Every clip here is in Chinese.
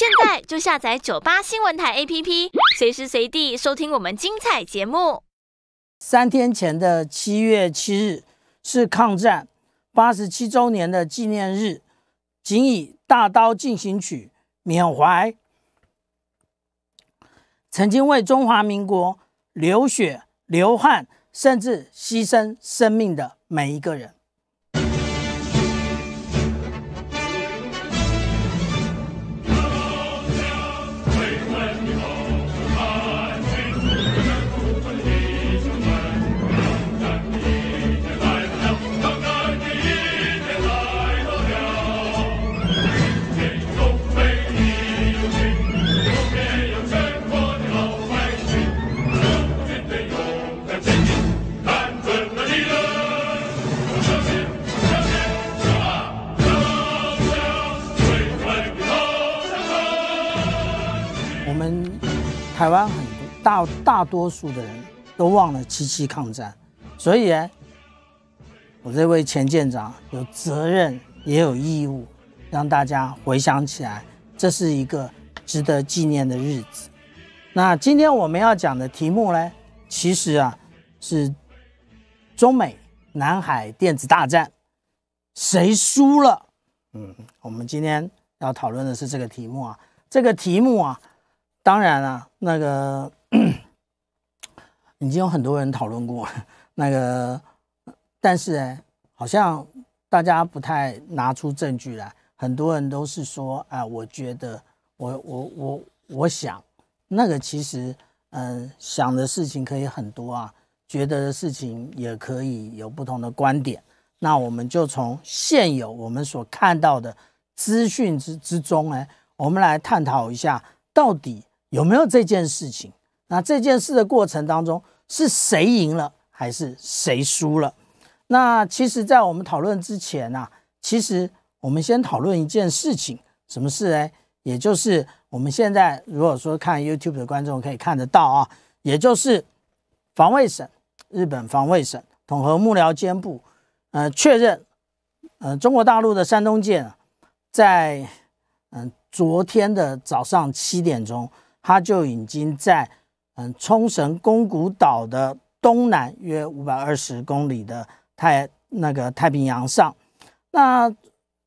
现在就下载98新闻台 APP， 随时随地收听我们精彩节目。3天前的7月7日是抗战87周年的纪念日，仅以《大刀进行曲》缅怀曾经为中华民国流血、流汗，甚至牺牲生命的每一个人。台湾很多大多数的人都忘了77抗战，所以我这位前舰长有责任也有义务，让大家回想起来，这是一个值得纪念的日子。那今天我们要讲的题目呢，其实是中美南海电子大战，谁输了？我们今天要讨论的是这个题目啊，当然了，已经有很多人讨论过但是好像大家不太拿出证据来，很多人都是说我觉得我想其实想的事情可以很多啊，觉得的事情也可以有不同的观点。那我们就从现有我们所看到的资讯之中我们来探讨一下到底有没有这件事情？那这件事的过程当中，是谁赢了还是谁输了？那其实，在我们讨论之前其实我们先讨论一件事情，什么事呢？也就是我们现在如果说看 YouTube 的观众可以看得到也就是防卫省，日本防卫省统合幕僚监部，确认，中国大陆的山东舰在昨天的早上7点钟，它就已经在冲绳宫古岛的东南约520公里的太平洋上。那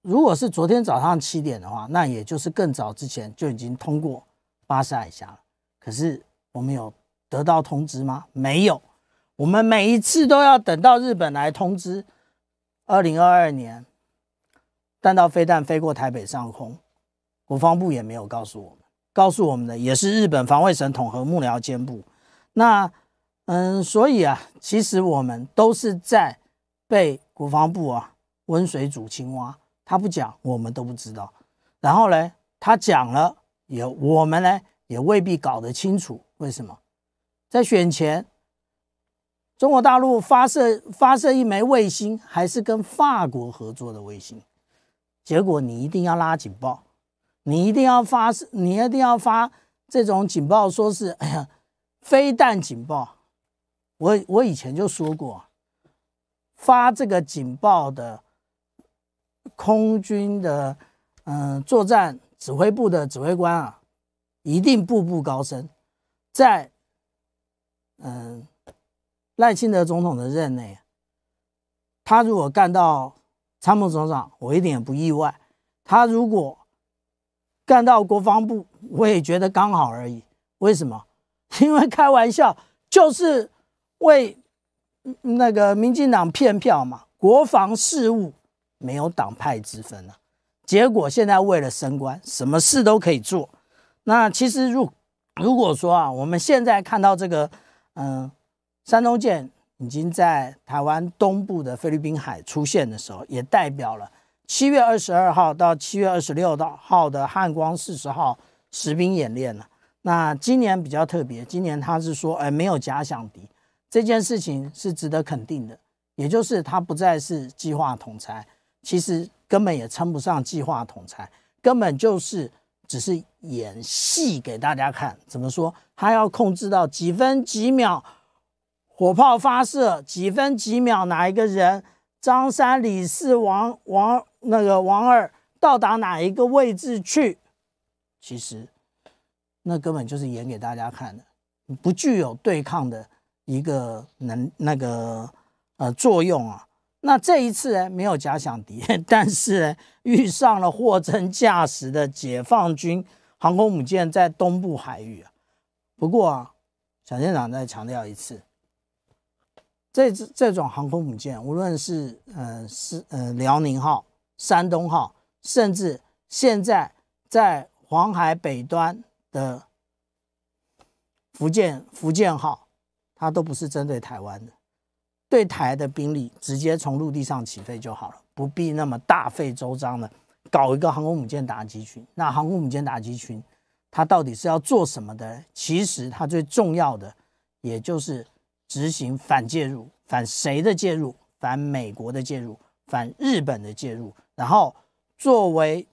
如果是昨天早上7点的话，那也就是更早之前就已经通过巴士海峡了。可是我们有得到通知吗？没有。我们每一次都要等到日本来通知。2022年，弹道飞弹飞过台北上空。国防部也没有告诉我们，告诉我们的也是日本防卫省统合幕僚监部。那所以其实我们都是在被国防部温水煮青蛙，他不讲我们都不知道，然后呢他讲了也我们呢也未必搞得清楚。为什么在选前中国大陆发射一枚卫星，还是跟法国合作的卫星，结果你一定要拉警报，你一定要发这种警报，说是飞弹警报。我以前就说过发这个警报的空军的作战指挥部的指挥官一定步步高升。在赖清德总统的任内，他如果干到参谋总长，我一点也不意外；他如果干到国防部，我也觉得刚好而已。为什么？因为开玩笑就是为民进党骗票嘛，国防事务没有党派之分结果现在为了升官，什么事都可以做。那其实如果说我们现在看到这个山东舰已经在台湾东部的菲律宾海出现的时候，也代表了7月22号到7月26号的汉光40号实兵演练了。那今年比较特别，今年他是说，没有假想敌，这件事情是值得肯定的。也就是他不再是计划统裁，其实根本也称不上计划统裁，根本就是只是演戏给大家看。怎么说？他要控制到几分几秒火炮发射，几分几秒哪一个人，张三李四王二到达哪一个位置去，其实那根本就是演给大家看的，不具有对抗的一个作用啊。那这一次呢，没有假想敌，但是呢，遇上了货真价实的解放军航空母舰在东部海域啊。不过啊，蒋舰长再强调一次。 这种航空母舰，无论是辽宁号、山东号，甚至现在在黄海北端的福建号，它都不是针对台湾的，对台的兵力直接从陆地上起飞就好了，不必那么大费周章的搞一个航空母舰打击群。那航空母舰打击群，它到底是要做什么的？其实它最重要的，也就是 执行反介入，反谁的介入？反美国的介入，反日本的介入。然后作为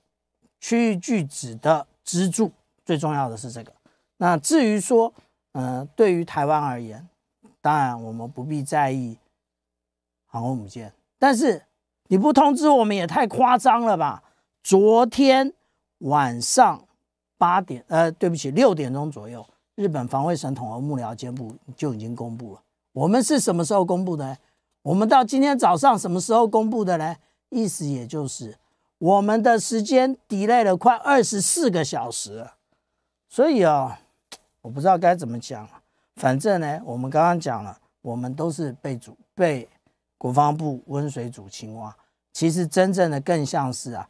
区域拒止的支柱，最重要的是这个。那至于说，对于台湾而言，当然我们不必在意航空母舰，但是你不通知我们也太夸张了吧？昨天晚上6点钟左右，日本防卫省统合幕僚监部就已经公布了。 我们是什么时候公布的呢？我们到今天早上什么时候公布的呢？意思也就是我们的时间 delay 了快24个小时了，所以啊、我不知道该怎么讲了。反正呢，我们刚刚讲了，我们都是被国防部温水煮青蛙。其实真正的更像是啊，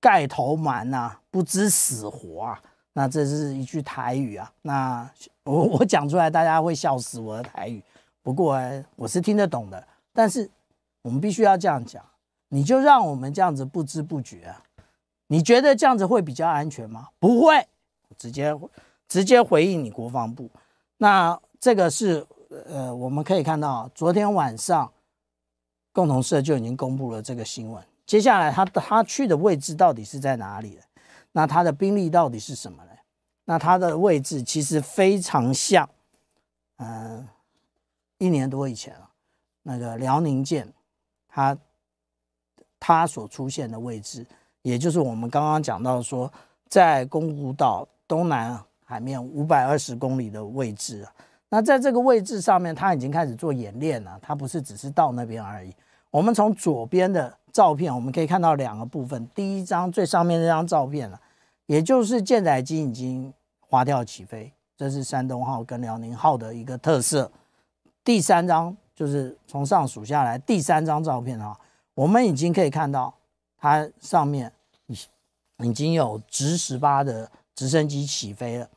盖头蛮呐，不知死活啊。那这是一句台语啊，那我讲出来大家会笑死我的台语。 不过我是听得懂的，但是我们必须要这样讲，你就让我们这样子不知不觉啊。你觉得这样子会比较安全吗？不会，直接回应你国防部。那这个是我们可以看到，昨天晚上共同社就已经公布了这个新闻。接下来他去的位置到底是在哪里呢？那他的兵力到底是什么呢？那他的位置其实非常像，1年多以前了，那个辽宁舰，它所出现的位置，也就是我们刚刚讲到说，在宫古岛东南海面520公里的位置啊。那在这个位置上面，它已经开始做演练了，它不是只是到那边而已。我们从左边的照片，我们可以看到两个部分。第一张最上面那张照片了，也就是舰载机已经滑跳起飞，这是山东号跟辽宁号的一个特色。 第三张就是从上数下来，第三张照片啊，我们已经可以看到它上面已经有直18的直升机起飞了。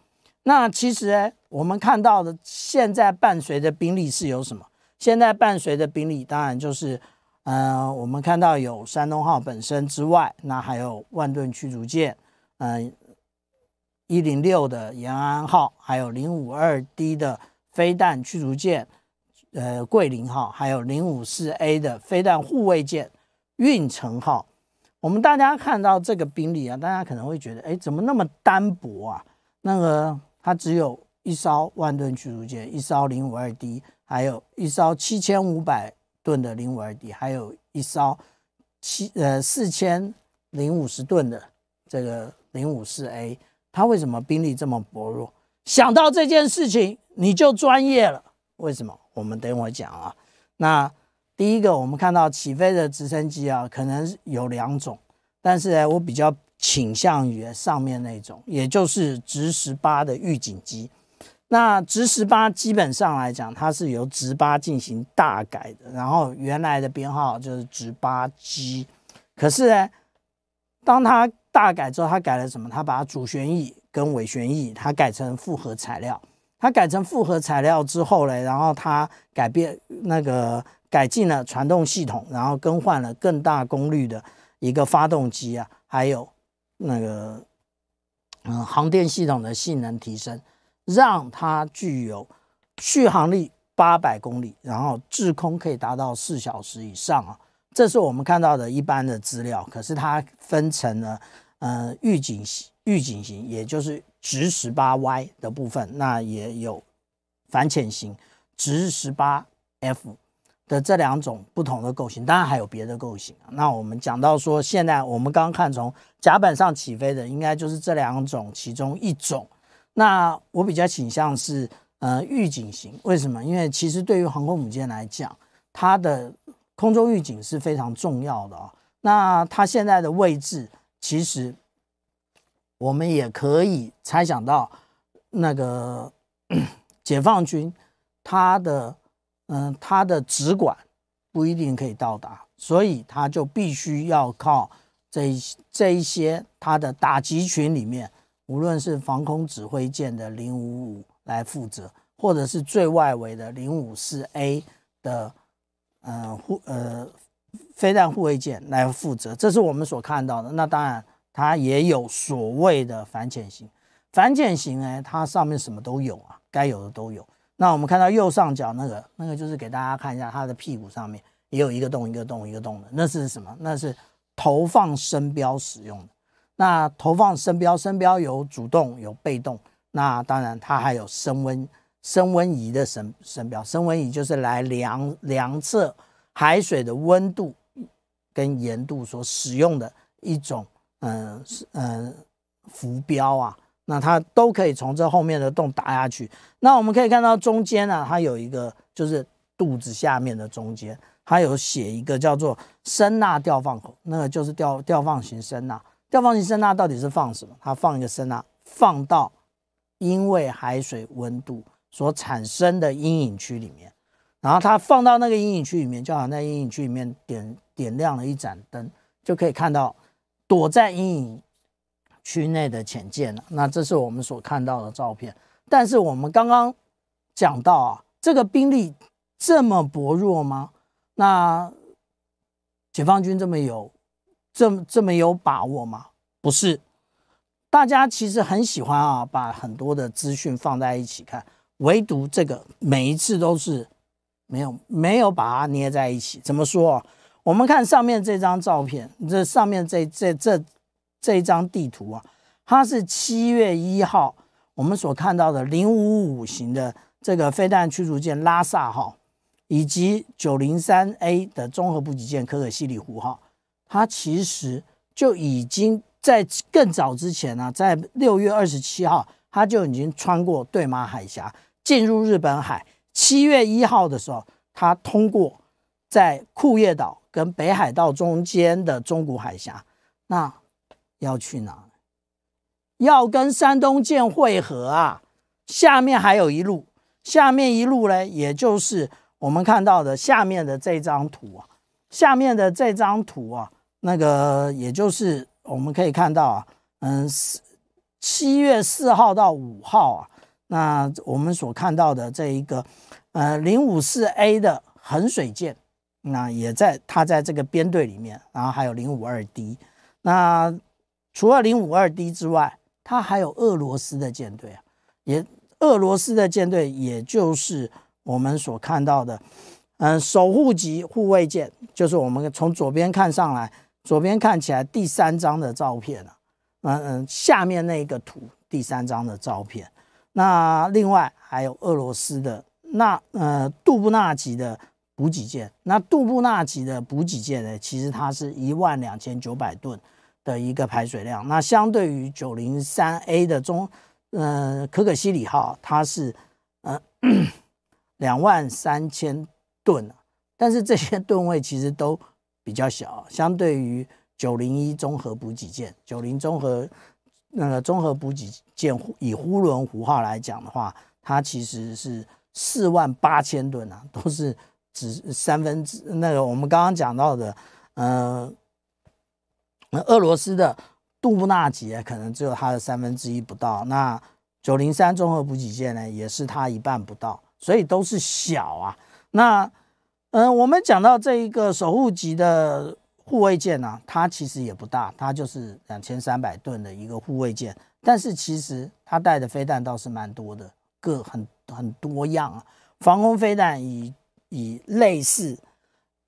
那其实呢，我们看到的现在伴随的兵力是有什么？现在伴随的兵力当然就是，我们看到有山东号本身之外，那还有万吨驱逐舰，106的延安号，还有052D 的飞弹驱逐舰。 桂林号，还有054A 的飞弹护卫舰运城号，我们大家看到这个兵力啊，大家可能会觉得，哎，怎么那么单薄啊？那个它只有一艘万吨驱逐舰，一艘052D， 还有一艘7500吨的052D， 还有一艘4050吨的这个054A， 它为什么兵力这么薄弱？想到这件事情，你就专业了。为什么？ 我们等会讲啊。那第一个，我们看到起飞的直升机啊，可能有2种，但是呢，我比较倾向于上面那种，也就是直18的预警机。那直18基本上来讲，它是由直8进行大改的，然后原来的编号就是直8G。可是呢，当它大改之后，它改了什么？它把主旋翼跟尾旋翼，它改成复合材料。 它改成复合材料之后嘞，然后它改进了传动系统，然后更换了更大功率的一个发动机啊，还有那个航电系统的性能提升，让它具有续航力800公里，然后滞空可以达到4小时以上啊。这是我们看到的一般的资料，可是它分成了预警型，也就是 直18Y 的部分，那也有反潜型直18F，的这两种不同的构型，当然还有别的构型。那我们讲到说，现在我们刚刚看从甲板上起飞的，应该就是这两种其中一种。那我比较倾向是预警型，为什么？因为其实对于航空母舰来讲，它的空中预警是非常重要的啊。那它现在的位置，其实我们也可以猜想到，那个解放军它的。 它的直管不一定可以到达，所以它就必须要靠这一些它的打击群里面，无论是防空指挥舰的055来负责，或者是最外围的054A 的飞弹护卫舰来负责。这是我们所看到的。那当然，它也有所谓的反潜型。反潜型呢，它上面什么都有啊，该有的都有。 那我们看到右上角那个就是给大家看一下，它的屁股上面也有一个洞、一个洞、一个洞的，那是什么？那是投放升标使用的。那投放升标，升标有主动有被动，那当然它还有升温仪的升标，升温仪就是来量测海水的温度跟盐度所使用的一种浮标啊。 那它都可以从这后面的洞打下去。那我们可以看到中间呢、啊，它有一个就是肚子下面的中间，它有写一个叫做声呐吊放口，那个就是吊放型声呐。吊放型声呐到底是放什么？它放一个声呐，放到因为海水温度所产生的阴影区里面，然后它放到那个阴影区里面，就好像在阴影区里面点亮了一盏灯，就可以看到躲在阴影。 区内的潜舰了，那这是我们所看到的照片。但是我们刚刚讲到啊，这个兵力这么薄弱吗？那解放军这么有把握吗？不是，大家其实很喜欢啊，把很多的资讯放在一起看，唯独这个每一次都是没有把它捏在一起。怎么说啊？我们看上面这张照片，这上面这一张地图啊，它是7月1号我们所看到的055型的这个飞弹驱逐舰拉萨号，以及903A 的综合补给舰可可西里湖号，它其实就已经在更早之前呢、啊，在6月27号，它就已经穿过对马海峡进入日本海。7月1号的时候，它通过在库页岛跟北海道中间的中国海峡，那。 要去哪？要跟山东舰会合啊！下面还有一路，下面一路呢，也就是我们看到的下面的这张图啊，下面的这张图啊，那个也就是我们可以看到啊，7月4号到5号啊，那我们所看到的这一个054A 的衡水舰，那也在它在这个编队里面，然后还有052D， 那。 除了052D 之外，它还有俄罗斯的舰队啊，也就是我们所看到的，守护级护卫舰，就是我们从左边看上来，左边看起来第三张的照片啊，下面那个图第三张的照片，那另外还有俄罗斯的那杜布纳级的补给舰，那杜布纳级的补给舰呢，其实它是12900吨。 的一个排水量，那相对于903A 的可可西里号，它是23000吨，但是这些吨位其实都比较小，相对于901综合补给舰、90综合补给舰以呼伦湖号来讲的话，它其实是48000吨啊，都是只三分之那个我们刚刚讲到的俄罗斯的杜布纳级可能只有它的1/3不到，那903综合补给舰呢，也是它一半不到，所以都是小啊。那我们讲到这一个守护级的护卫舰呢、啊，它其实也不大，它就是2300吨的一个护卫舰，但是其实它带的飞弹倒是蛮多的，很多样啊。防空飞弹以类似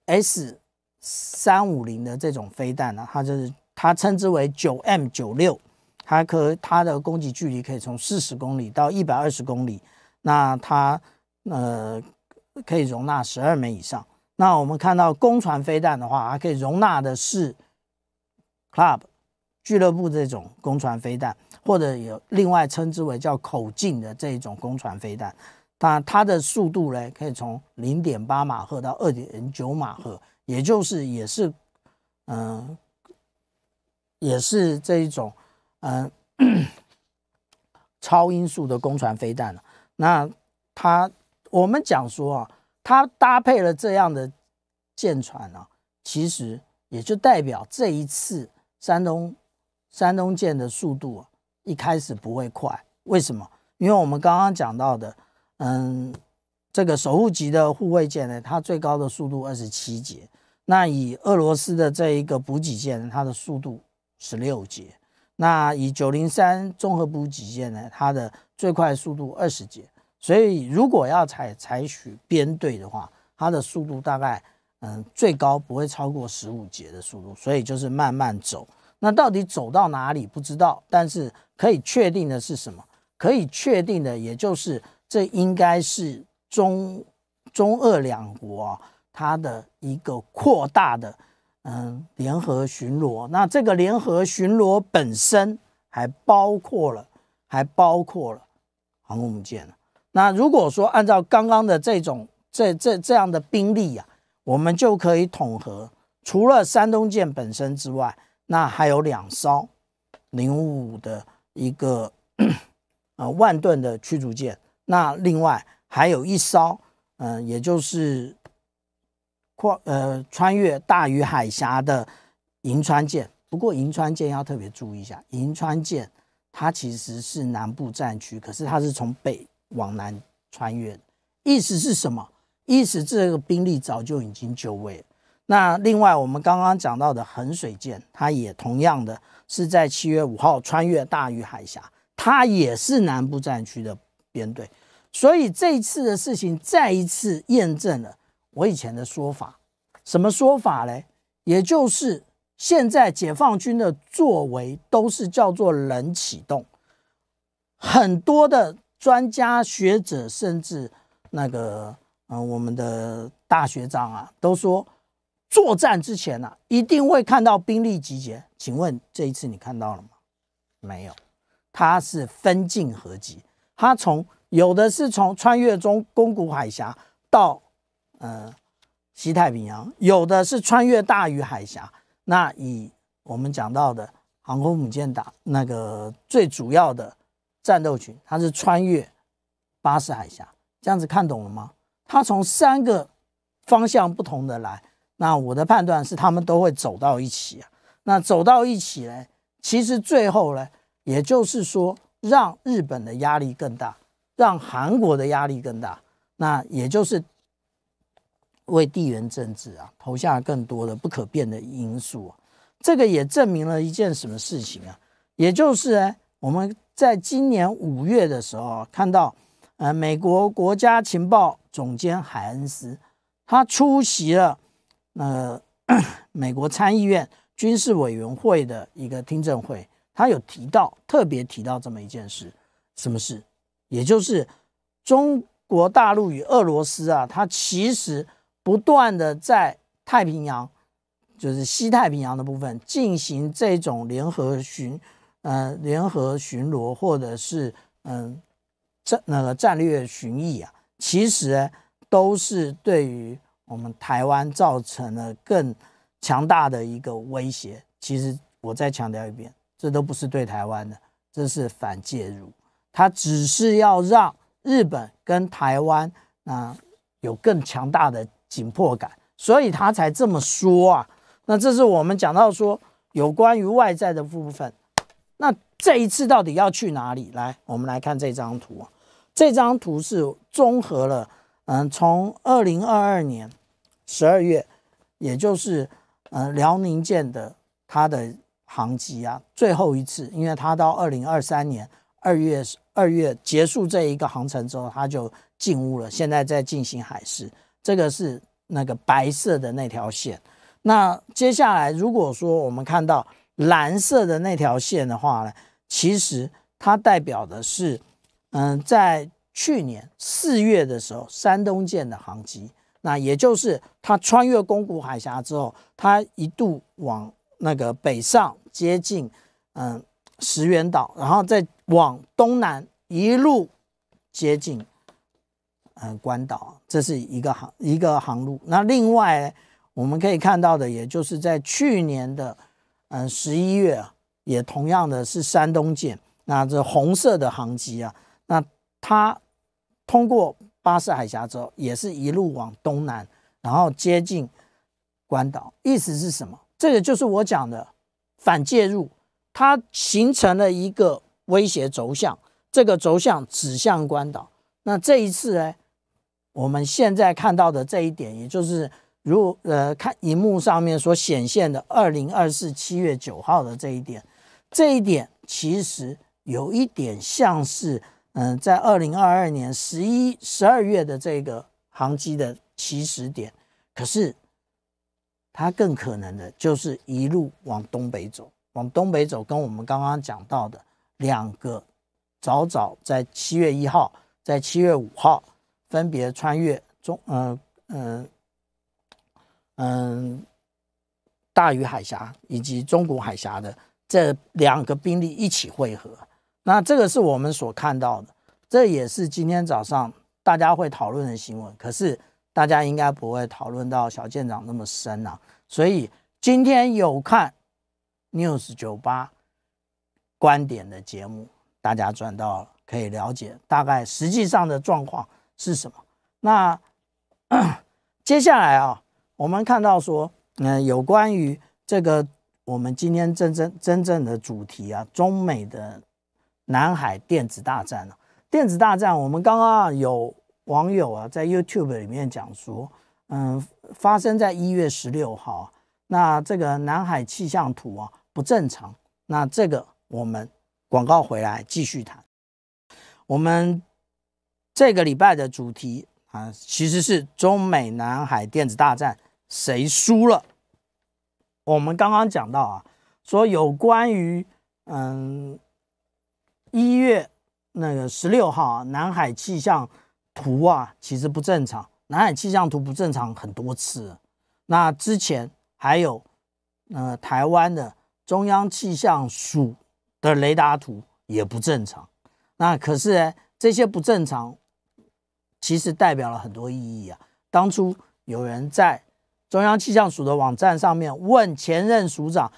S-350的这种飞弹呢、啊，它称之为9M96，它的攻击距离可以从40公里到120公里，那它可以容纳12枚以上。那我们看到攻船飞弹的话，它可以容纳的是 club 俱乐部这种攻船飞弹，或者有另外称之为叫口径的这种攻船飞弹。当然，它的速度呢，可以从 0.8 马赫到 2.9 马赫，也就是也是这一种超音速的攻船飞弹了。那它我们讲说啊，它搭配了这样的舰船啊，其实也就代表这一次山东舰的速度啊，一开始不会快。为什么？因为我们刚刚讲到的。 这个守护级的护卫舰呢，它最高的速度27节。那以俄罗斯的这一个补给舰呢，它的速度16节。那以903综合补给舰呢，它的最快速度20节。所以如果要采取编队的话，它的速度大概最高不会超过15节的速度。所以就是慢慢走。那到底走到哪里不知道，但是可以确定的是什么？可以确定的也就是。 这应该是中俄两国啊，它的一个扩大的联合巡逻。那这个联合巡逻本身还包括了航空母舰。那如果说按照刚刚的这样的兵力啊，我们就可以统合，除了山东舰本身之外，那还有2艘055的一个万吨的驱逐舰。 那另外还有1艘，也就是穿越大隅海峡的银川舰。不过银川舰要特别注意一下，银川舰它其实是南部战区，可是它是从北往南穿越的。意思是什么？意思这个兵力早就已经就位了。那另外我们刚刚讲到的衡水舰，它也同样的是在7月5号穿越大隅海峡，它也是南部战区的。 编队，所以这一次的事情再一次验证了我以前的说法。什么说法呢？也就是现在解放军的作为都是叫做冷启动。很多的专家学者，甚至我们的大学长啊，都说作战之前啊，一定会看到兵力集结。请问这一次你看到了吗？没有，它是分进合击。 它有的是从穿越宫古海峡到西太平洋，有的是穿越大隅海峡。那以我们讲到的航空母舰最主要的战斗群，它是穿越巴士海峡。这样子看懂了吗？它从3个方向不同的来。那我的判断是，他们都会走到一起啊。那走到一起呢，其实最后呢，也就是说。 让日本的压力更大，让韩国的压力更大，那也就是为地缘政治啊投下更多的不可变的因素啊。这个也证明了一件什么事情啊？也就是呢，我们在今年5月的时候啊，看到美国国家情报总监海恩斯，他出席了美国参议院军事委员会的一个听证会。 他有特别提到这么一件事，什么事？也就是中国大陆与俄罗斯啊，它其实不断的在太平洋，就是西太平洋的部分进行这种联合巡逻或者是战略巡弋啊，其实都是对于我们台湾造成了更强大的一个威胁。其实我再强调一遍。 这都不是对台湾的，这是反介入。它只是要让日本跟台湾有更强大的紧迫感，所以他才这么说啊。那这是我们讲到说有关于外在的部分。那这一次到底要去哪里？来，我们来看这张图啊。这张图是综合了，从2022年12月，也就是辽宁舰的它的。 航机啊，最后一次，因为他到2023年2月结束这一个航程之后，他就进屋了。现在在进行海试，这个是白色的那条线。那接下来，如果说我们看到蓝色的那条线的话呢，其实它代表的是，在去年4月的时候，山东舰的航机，那也就是它穿越宫古海峡之后，它一度往那个北上接近石垣岛，然后再往东南一路接近关岛，这是一个航路。那另外我们可以看到的，也就是在去年的11月，也同样的是山东舰，那这红色的航机啊，那它通过巴士海峡之后，也是一路往东南，然后接近关岛。意思是什么？这个就是我讲的反介入，它形成了一个威胁轴向，这个轴向指向关岛。那这一次呢，我们现在看到的这一点，也就是看荧幕上面所显现的2024年7月9日的这一点，其实有一点像是。在2022年11、12月的这个航机的起始点，可是它更可能的就是一路往东北走，跟我们刚刚讲到的两个早在7月1日、在7月5日分别穿越大隅海峡以及中国海峡的这两个兵力一起汇合。那这个是我们所看到的，这也是今天早上大家会讨论的新闻。可是大家应该不会讨论到小舰长那么深啊，所以今天有看 News98 观点的节目，大家赚到了，可以了解大概实际上的状况是什么。那接下来啊，我们看到说，有关于这个我们今天真正的主题啊，中美的。南海电子大战啊，我们刚刚有网友啊在 YouTube 里面讲说，发生在1月16日，那这个南海气象图啊不正常。那这个我们广告回来继续谈。我们这个礼拜的主题啊，其实是中美南海电子大战谁输了。我们刚刚讲到啊，说有关于1月那个16日啊，南海气象图啊其实不正常。南海气象图不正常很多次了，那之前还有台湾的中央气象署的雷达图也不正常。那可是这些不正常其实代表了很多意义啊。当初有人在中央气象署的网站上面问前任署长，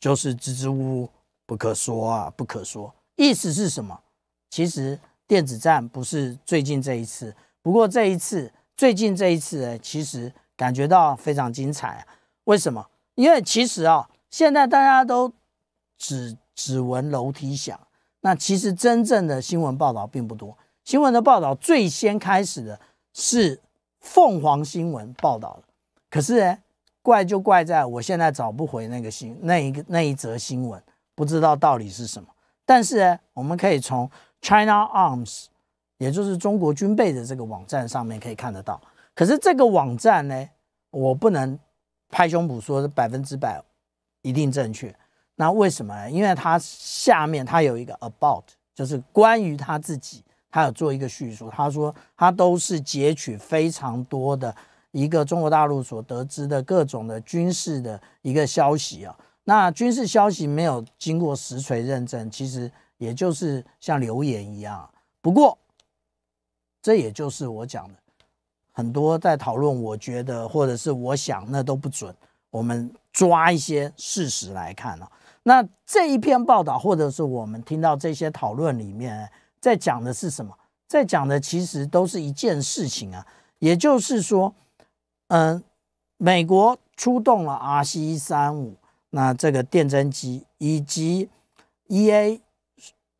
就是支支吾吾。不可说啊，不可说。意思是什么？其实电子战不是最近这一次，不过最近这一次其实感觉到非常精彩啊。为什么？因为其实啊，现在大家都只闻楼梯响，那其实真正的新闻报道并不多。新闻的报道最先开始的是凤凰新闻报道的，可是怪就怪在我现在找不回那一则新闻。不知道到底是什么，但是我们可以从 China Arms， 也就是中国军备的这个网站上面可以看得到。可是这个网站呢，我不能拍胸脯说是100%一定正确。那为什么呢？因为它下面它有一个 about， 就是关于他自己，他有做一个叙述。他说他都是截取非常多的一个中国大陆所得知的各种的军事的一个消息啊。那军事消息没有经过实锤认证，其实也就是像流言一样。不过这也就是我讲的很多在讨论，我觉得或者是我想那都不准，我们抓一些事实来看啊。那这一篇报道或者是我们听到这些讨论里面在讲的是什么？在讲的其实都是一件事情啊，也就是说美国出动了 RC-135，那这个电侦机以及 E A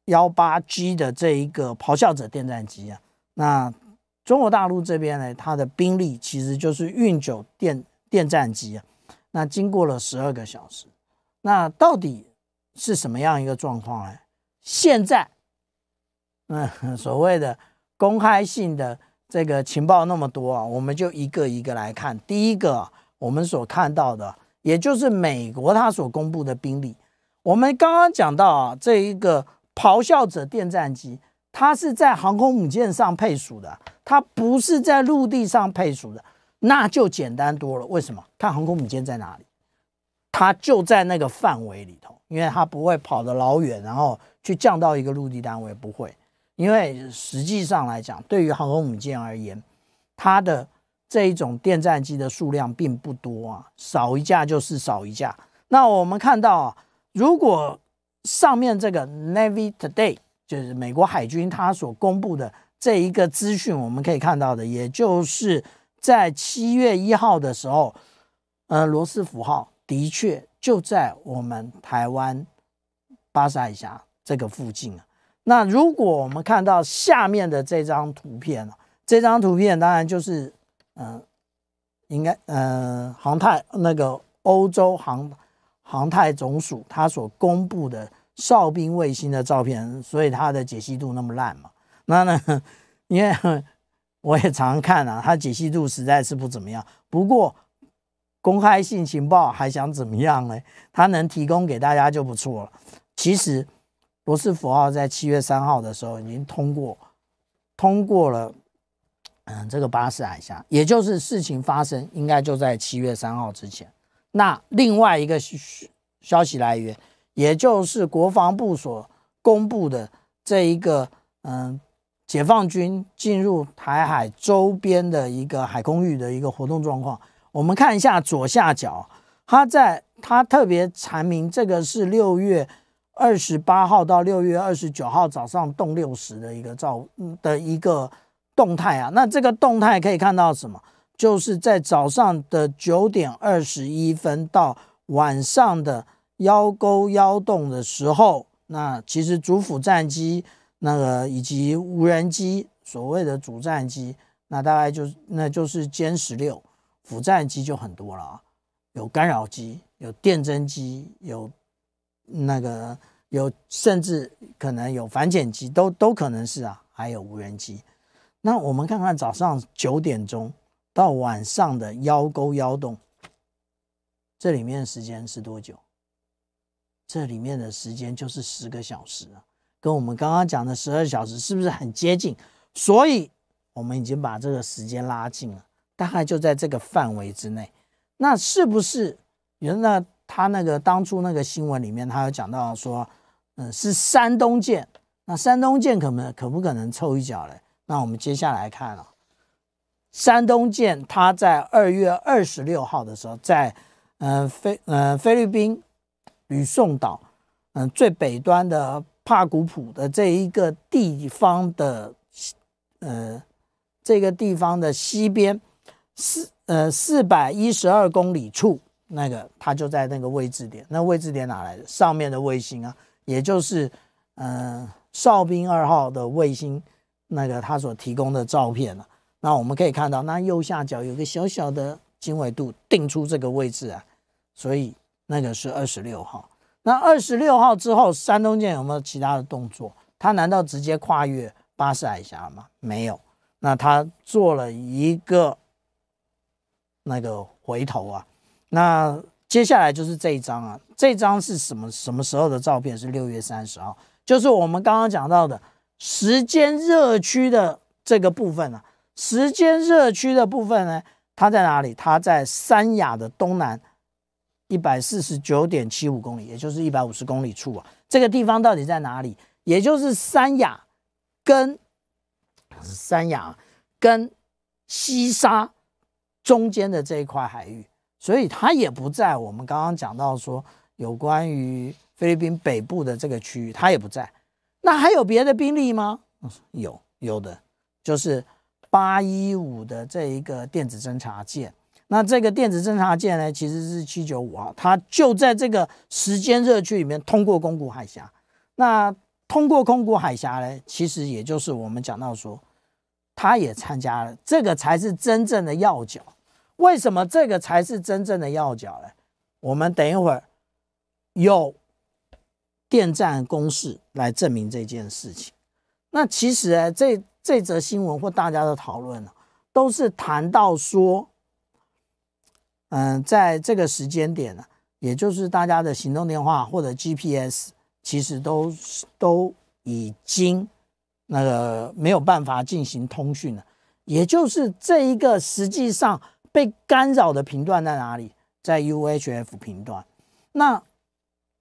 18G 的这一个咆哮者电战机啊，那中国大陆这边呢，它的兵力其实就是运9电战机啊。那经过了12个小时，那到底是什么样一个状况呢？现在，所谓的公开性的这个情报那么多啊，我们就一个一个来看。第一个，我们所看到的。也就是美国他所公布的兵力，我们刚刚讲到啊，这一个咆哮者电战机，它是在航空母舰上配属的，它不是在陆地上配属的，那就简单多了。为什么？看航空母舰在哪里，它就在那个范围里头，因为它不会跑得老远，然后去降到一个陆地单位，不会。因为实际上来讲，对于航空母舰而言，它的这一种电战机的数量并不多啊，少一架就是少一架。那我们看到啊，如果上面这个 Navy Today 就是美国海军它所公布的这一个资讯，我们可以看到的，也就是在7月1号的时候，罗斯福号的确就在我们台湾巴士海峡这个附近啊。那如果我们看到下面的这张图片啊，这张图片当然就是应该航太那个欧洲航太总署它所公布的哨兵卫星的照片，所以它的解析度那么烂嘛。那呢，因为我也常看啊，它解析度实在是不怎么样。不过公开性情报还想怎么样呢？它能提供给大家就不错了。其实罗斯福号在7月3号的时候已经通过了，这个巴士海峡，也就是事情发生应该就在7月3号之前。那另外一个消息来源，也就是国防部所公布的这一个解放军进入台海周边的一个海空域的一个活动状况，我们看一下左下角，它特别阐明这个是6月28号到6月29号早上动6时的一个动态啊。那这个动态可以看到什么？就是在早上的9点21分到晚上的腰沟洞的时候，那其实主辅战机那个以及无人机，所谓的主战机，那大概就是歼16，辅战机就很多了啊，有干扰机，有电侦机，有甚至可能有反潜机，都可能是啊，还有无人机。那我们看看早上9点钟。到晚上的腰沟洞，这里面的时间是多久？这里面的时间就是10个小时啊，跟我们刚刚讲的12小时是不是很接近？所以我们已经把这个时间拉近了，大概就在这个范围之内。那是不是？那他那个当初那个新闻里面，他有讲到说，是山东舰。那山东舰可不可能凑一脚嘞？那我们接下来看啊。山东舰它在2月26号的时候，在菲律宾吕宋岛最北端的帕古普的这个地方的西边412公里处，那个它就在那个位置点。那位置点哪来的？上面的卫星啊，也就是哨兵2号的卫星，那个它所提供的照片啊。那我们可以看到，那右下角有个小小的经纬度定出这个位置啊，所以那个是26号。那26号之后，山东舰有没有其他的动作？它难道直接跨越巴士海峡吗？没有。那它做了一个那个回头啊。那接下来就是这一张啊，这张是什么时候的照片？是6月30号，就是我们刚刚讲到的时间热区的这个部分啊。时间热区的部分呢，它在哪里？它在三亚的东南149.75公里，也就是150公里处啊。这个地方到底在哪里？也就是三亚跟西沙中间的这一块海域，所以它也不在我们刚刚讲到说有关于菲律宾北部的这个区域，它也不在。那还有别的兵力吗？有的，就是815的这一个电子侦察舰。那这个电子侦察舰呢，其实是795号，它就在这个时间热区里面通过宫古海峡。那通过宫古海峡呢，其实也就是我们讲到说，它也参加了，这个才是真正的要角。为什么这个才是真正的要角呢？我们等一会儿有电战公式来证明这件事情。那其实呢，这则新闻或大家的讨论呢，都是谈到说，在这个时间点呢，也就是大家的行动电话或者 GPS， 其实都已经那个没有办法进行通讯了，也就是这一个实际上被干扰的频段在哪里？在 UHF 频段。那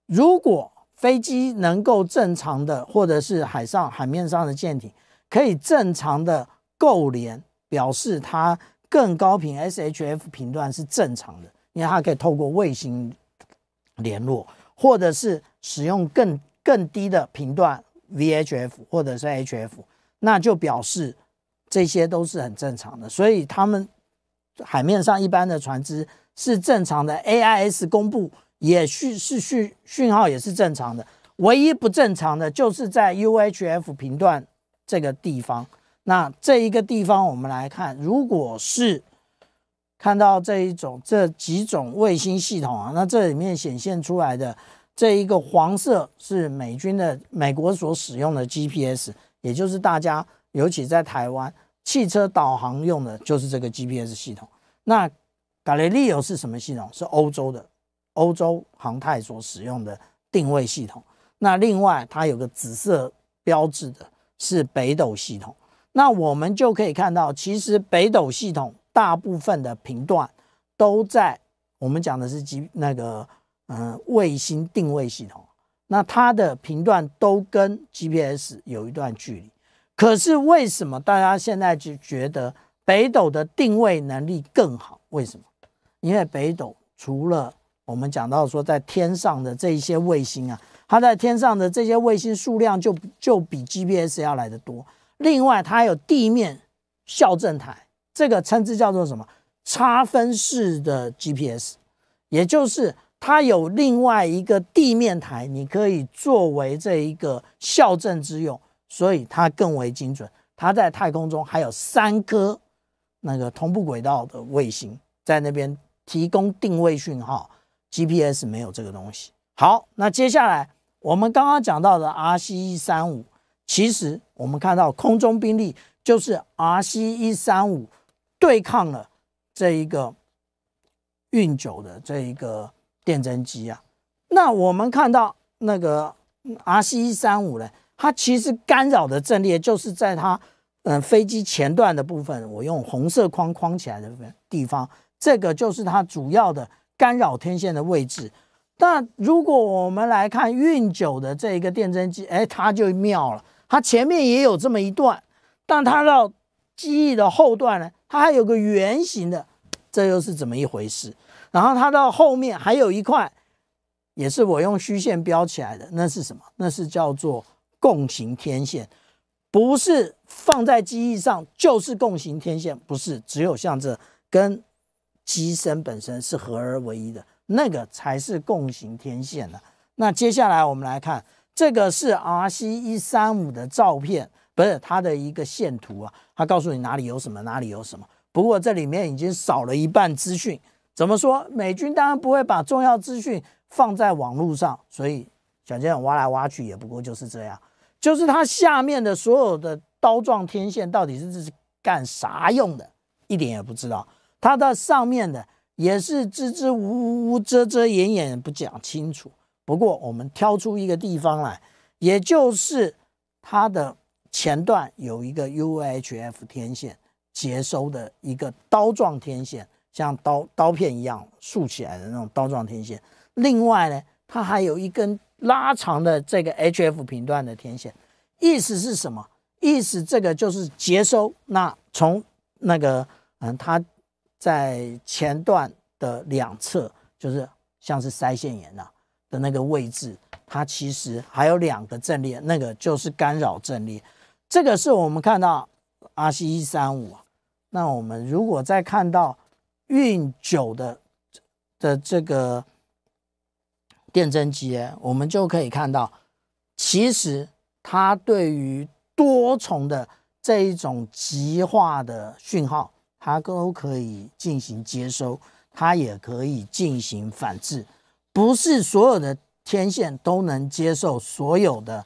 如果飞机能够正常的，或者是海面上的舰艇可以正常的构联，表示它更高频 SHF 频段是正常的，因为它可以透过卫星联络，或者是使用更低的频段 VHF 或者是 HF， 那就表示这些都是很正常的。所以他们海面上一般的船只是正常的 ，AIS 公布也是讯号也是正常的，唯一不正常的就是在 UHF 频段这个地方。那这一个地方我们来看，如果是看到这几种卫星系统啊，那这里面显现出来的这一个黄色是美国所使用的 GPS， 也就是大家尤其在台湾汽车导航用的就是这个 GPS 系统。那 Galileo 是什么系统？是欧洲航太所使用的定位系统。那另外它有个紫色标志的是北斗系统。那我们就可以看到，其实北斗系统大部分的频段都在我们讲的是卫星定位系统，那它的频段都跟 GPS 有一段距离。可是为什么大家现在就觉得北斗的定位能力更好？为什么？因为北斗除了我们讲到说在天上的这一些卫星啊，它在天上的这些卫星数量就比 GPS 要来得多。另外，它有地面校正台，这个称之叫做什么？差分式的 GPS， 也就是它有另外一个地面台，你可以作为这一个校正之用，所以它更为精准。它在太空中还有3颗那个同步轨道的卫星在那边提供定位讯号 ，GPS 没有这个东西。好，那接下来我们刚刚讲到的 RC135。其实我们看到空中兵力就是 RC135 对抗了这一个运9的这一个电侦机啊。那我们看到那个 RC135 呢，它其实干扰的阵列就是在它飞机前段的部分，我用红色框框起来的地方，这个就是它主要的干扰天线的位置。那如果我们来看运9的这一个电侦机，哎，它就妙了。它前面也有这么一段，但它到机翼的后段呢，它还有个圆形的，这又是怎么一回事？然后它到后面还有一块，也是我用虚线标起来的，那是什么？那是叫做共形天线，不是放在机翼上就是共形天线，不是，只有像这跟机身本身是合而为一的，那个才是共形天线的。那接下来我们来看。这个是 RC135 的照片，不是它的一个线图啊，它告诉你哪里有什么，哪里有什么。不过这里面已经少了一半资讯。怎么说？美军当然不会把重要资讯放在网络上，所以小舰长挖来挖去也不过就是这样。就是它下面的所有的刀状天线到底是干啥用的，一点也不知道。它的上面的也是支支吾吾、遮遮掩掩，不讲清楚。不过我们挑出一个地方来，也就是它的前段有一个 UHF 天线接收的一个刀状天线，像刀片一样竖起来的那种刀状天线。另外呢，它还有一根拉长的这个 HF 频段的天线。意思是什么？意思这个就是接收。那从那个它在前段的两侧，就是像是腮腺炎啊的那个位置，它其实还有2个阵列，那个就是干扰阵列。这个是我们看到 RC135 啊。那我们如果再看到运9的这个电侦机，我们就可以看到，其实它对于多重的这一种极化的讯号，它都可以进行接收，它也可以进行反制。不是所有的天线都能接受所有的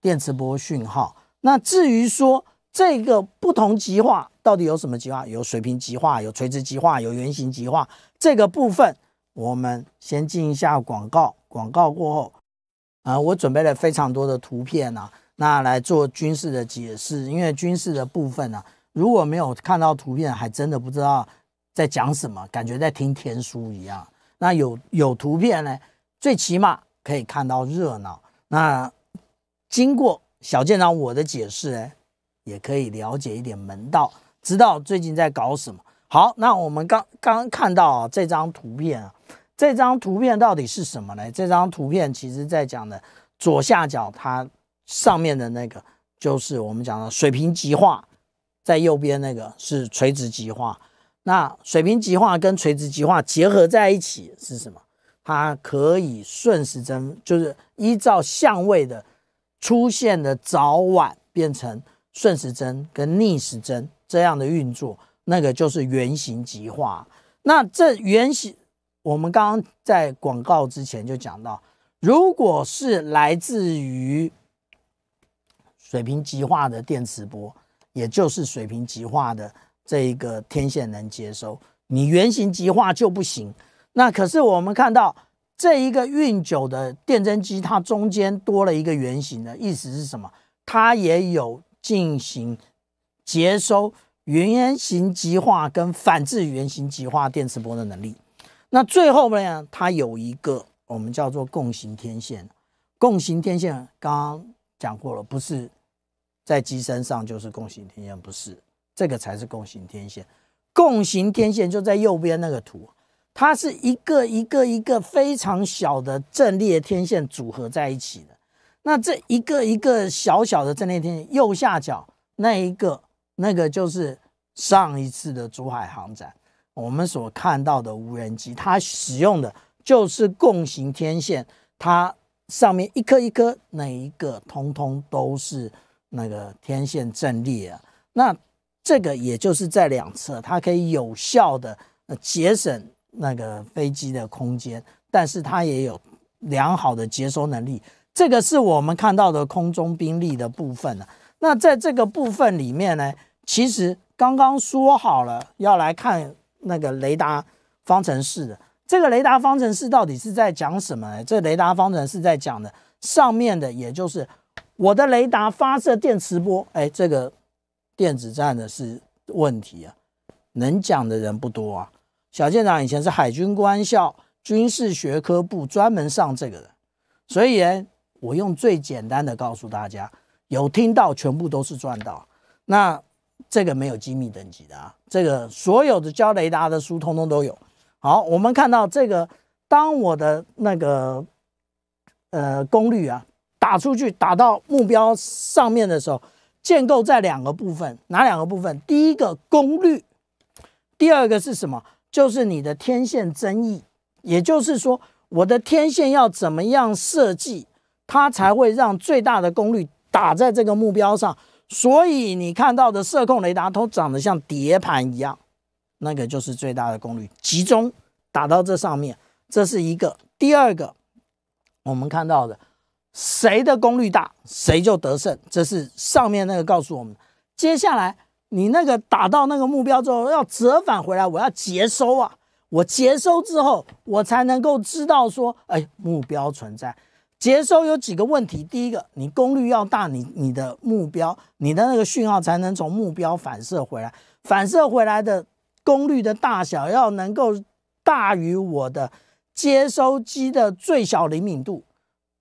电磁波讯号。那至于说这个不同极化到底有什么极化，有水平极化，有垂直极化，有圆形极化，这个部分我们先进一下广告。广告过后我准备了非常多的图片啊，那来做军事的解释。因为军事的部分啊，如果没有看到图片，还真的不知道在讲什么，感觉在听天书一样。那有图片呢，最起码可以看到热闹。那经过小舰长我的解释呢，也可以了解一点门道，知道最近在搞什么。好，那我们刚看到啊，这张图片啊。 这张图片到底是什么呢？这张图片其实在讲的左下角，它上面的那个就是我们讲的水平极化，在右边那个是垂直极化。那水平极化跟垂直极化结合在一起是什么？它可以顺时针，就是依照相位的出现的早晚变成顺时针跟逆时针这样的运作，那个就是圆形极化。那这圆形。 我们刚刚在广告之前就讲到，如果是来自于水平极化的电磁波，也就是水平极化的这一个天线能接收，你圆形极化就不行。那可是我们看到这一个运9的电针机，它中间多了一个圆形的意思是什么？它也有进行接收圆形极化跟反制圆形极化电磁波的能力。 那最后呢，它有一个我们叫做共形天线。共形天线刚刚讲过了，不是在机身上就是共形天线，不是这个才是共形天线。共形天线就在右边那个图，它是一个一个一个非常小的阵列天线组合在一起的。那这一个一个小小的阵列天线，右下角那个就是上一次的珠海航展。 我们所看到的无人机，它使用的就是共形天线，它上面一颗一颗，那一个通通都是那个天线阵列啊。那这个也就是在两侧，它可以有效的节省那个飞机的空间，但是它也有良好的接收能力。这个是我们看到的空中兵力的部分啊。那在这个部分里面呢，其实刚刚说好了要来看。 那个雷达方程式的这个雷达方程式到底是在讲什么呢？这雷达方程式在讲的上面的，也就是我的雷达发射电磁波。哎，这个电子战的是问题啊，能讲的人不多啊。小舰长以前是海军官校军事学科部专门上这个的，所以我用最简单的告诉大家，有听到全部都是赚到。那。 这个没有机密等级的啊，这个所有的教雷达的书通通都有。好，我们看到这个，当我的那个功率啊打出去，打到目标上面的时候，建构在两个部分，哪两个部分？第一个功率，第二个是什么？就是你的天线增益，也就是说，我的天线要怎么样设计，它才会让最大的功率打在这个目标上。 所以你看到的射控雷达都长得像碟盘一样，那个就是最大的功率集中打到这上面，这是一个。第二个，我们看到的谁的功率大，谁就得胜，这是上面那个告诉我们。接下来你那个打到那个目标之后要折返回来，我要接收啊，我接收之后我才能够知道说，哎，目标存在。 接收有几个问题，第一个，你功率要大，你的目标，你的那个讯号才能从目标反射回来，反射回来的功率的大小要能够大于我的接收机的最小灵敏度。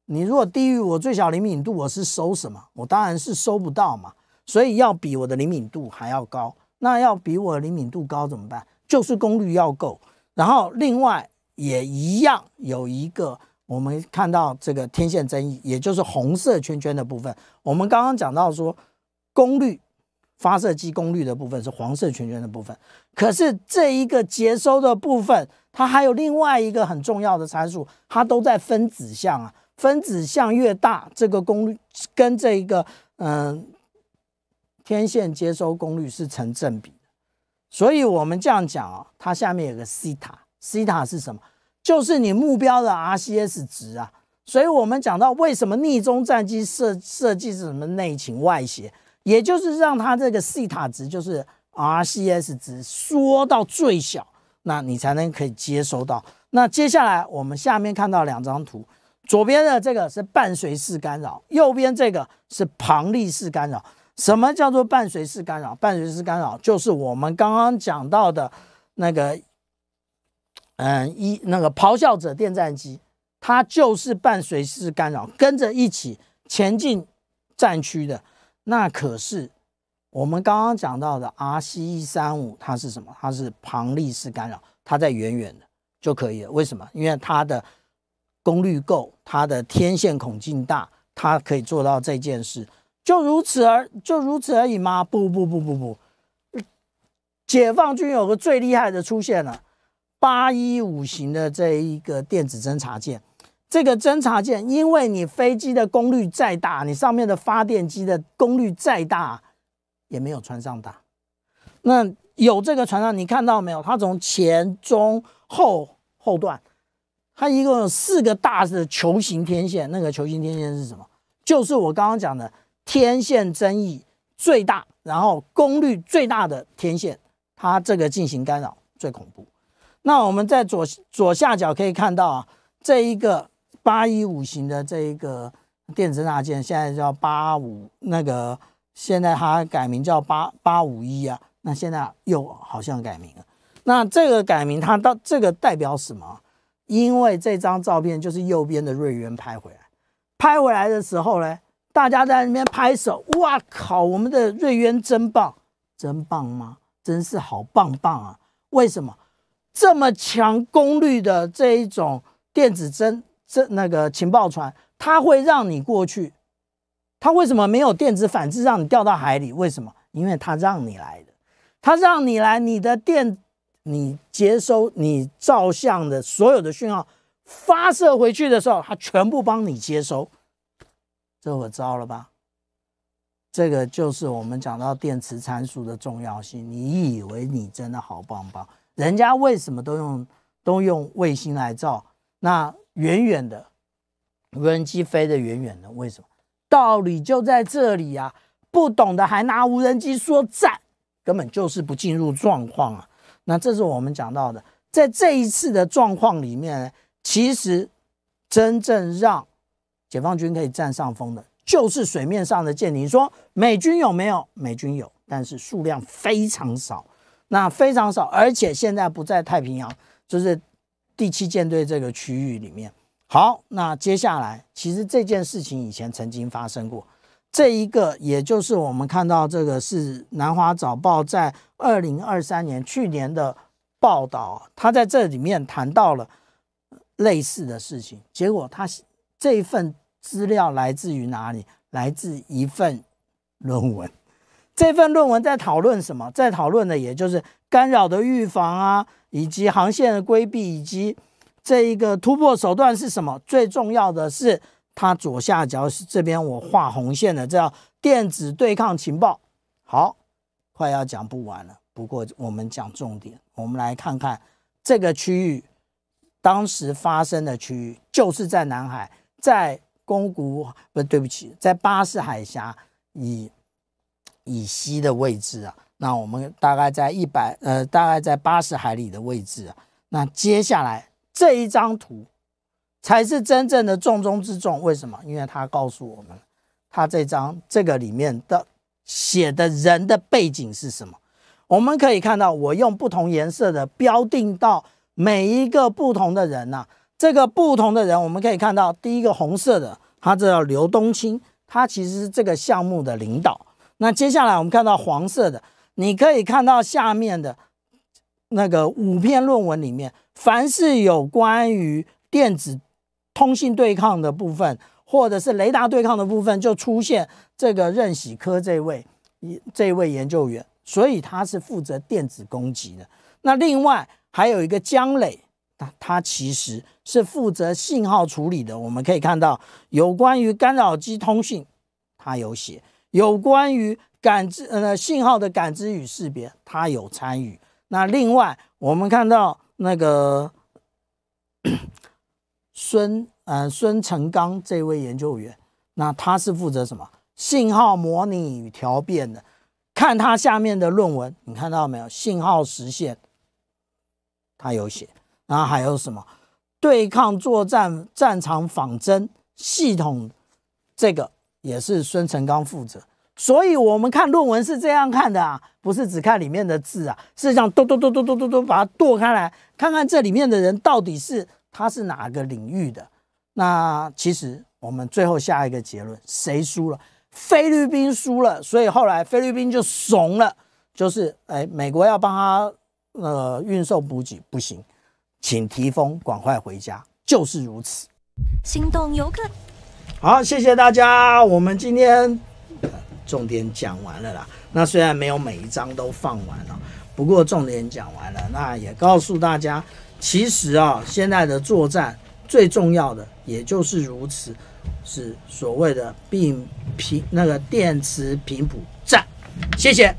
你如果低于我最小灵敏度，我是收什么？我当然是收不到嘛。所以要比我的灵敏度还要高。那要比我的灵敏度高怎么办？就是功率要够，然后另外也一样有一个。 我们看到这个天线增益，也就是红色圈圈的部分。我们刚刚讲到说，功率发射机功率的部分是黄色圈圈的部分。可是这一个接收的部分，它还有另外一个很重要的参数，它都在分子项啊。分子项越大，这个功率跟这一个天线接收功率是成正比的。所以我们这样讲啊，它下面有个西塔，西塔是什么？ 就是你目标的 RCS 值啊，所以我们讲到为什么逆中战机设计是什么内倾外斜，也就是让它这个西塔值就是 RCS 值缩到最小，那你才能可以接收到。那接下来我们下面看到两张图，左边的这个是伴随式干扰，右边这个是旁立式干扰。什么叫做伴随式干扰？伴随式干扰就是我们刚刚讲到的那个，咆哮者电战机，它就是伴随式干扰，跟着一起前进战区的。那可是我们刚刚讲到的 RC-135，它是什么？它是旁立式干扰，它在远远的就可以了。为什么？因为它的功率够，它的天线孔径大，它可以做到这件事。 就如此而已吗？不，解放军有个最厉害的出现了，815型的这一个电子侦察舰。这个侦察舰，因为你飞机的功率再大，你上面的发电机的功率再大，也没有船上大。那有这个船上，你看到没有？它从前、中、后段，它一共有4个大的球形天线。那个球形天线是什么？就是我刚刚讲的。 天线争议最大，然后功率最大的天线，它这个进行干扰最恐怖。那我们在左下角可以看到啊，这一个815型的这一个电子侦察舰，现在叫85，那个现在它改名叫851啊，那现在又好像改名了。那这个改名它到这个代表什么？因为这张照片就是右边的瑞元拍回来的时候呢。 大家在那边拍手，哇靠！我们的瑞渊真棒，真棒吗？真是好棒棒啊！为什么这么强功率的这一种电子情报船，它会让你过去？它为什么没有电子反制让你掉到海里？为什么？因为它让你来的，它让你来，你接收你照相的所有的讯号发射回去的时候，它全部帮你接收。 这我糟了吧？这个就是我们讲到电磁参数的重要性。你以为你真的好棒棒？人家为什么都用卫星来照？那远远的无人机飞得远远的，为什么？道理就在这里啊！不懂的还拿无人机说赞，根本就是不进入状况啊！那这是我们讲到的，在这一次的状况里面呢，其实真正让 解放军可以占上风的，就是水面上的舰艇。你说美军有没有？美军有，但是数量非常少，而且现在不在太平洋，就是第7舰队这个区域里面。好，那接下来其实这件事情以前曾经发生过，这一个也就是我们看到这个是南华早报在2023年去年的报道，他在这里面谈到了类似的事情，结果他这一份。 资料来自于哪里？来自一份论文。这份论文在讨论什么？在讨论的也就是干扰的预防啊，以及航线的规避，以及这一个突破手段是什么？最重要的是，它左下角是这边我画红线的，叫电子对抗情报。好，快要讲不完了。不过我们讲重点，我们来看看这个区域当时发生的区域，就是在南海，在。 在巴士海峡以西的位置啊，那我们大概在80海里的位置啊。那接下来这一张图才是真正的重中之重，为什么？因为它告诉我们，它这个里面的写的人的背景是什么。我们可以看到，我用不同颜色的标定到每一个不同的人啊。 这个不同的人，我们可以看到，第一个红色的，他叫刘东清，他其实是这个项目的领导。那接下来我们看到黄色的，你可以看到下面的那个5篇论文里面，凡是有关于电子通信对抗的部分，或者是雷达对抗的部分，就出现这个任喜科这位研究员，所以他是负责电子攻击的。那另外还有一个江磊。 它其实是负责信号处理的。我们可以看到，有关于干扰机通讯，它有写；有关于信号的感知与识别，它有参与。那另外，我们看到那个孙成刚这位研究员，那他是负责什么？信号模拟与调变的。看他下面的论文，你看到没有？信号实现，它有写。 然后还有什么对抗作战、战场仿真系统，这个也是孙成刚负责。所以我们看论文是这样看的啊，不是只看里面的字啊，是这样咚咚咚咚咚咚咚把它剁开来，看看这里面的人到底是他是哪个领域的。那其实我们最后下一个结论，谁输了？菲律宾输了，所以后来菲律宾就怂了，就是哎，美国要帮他运送补给不行，请提丰赶快回家，就是如此。心动游客，好，谢谢大家，我们今天。重点讲完了啦，那虽然没有每一章都放完了，不过重点讲完了，那也告诉大家，其实啊，现在的作战最重要的也就是如此，是所谓的电磁频谱战。谢谢。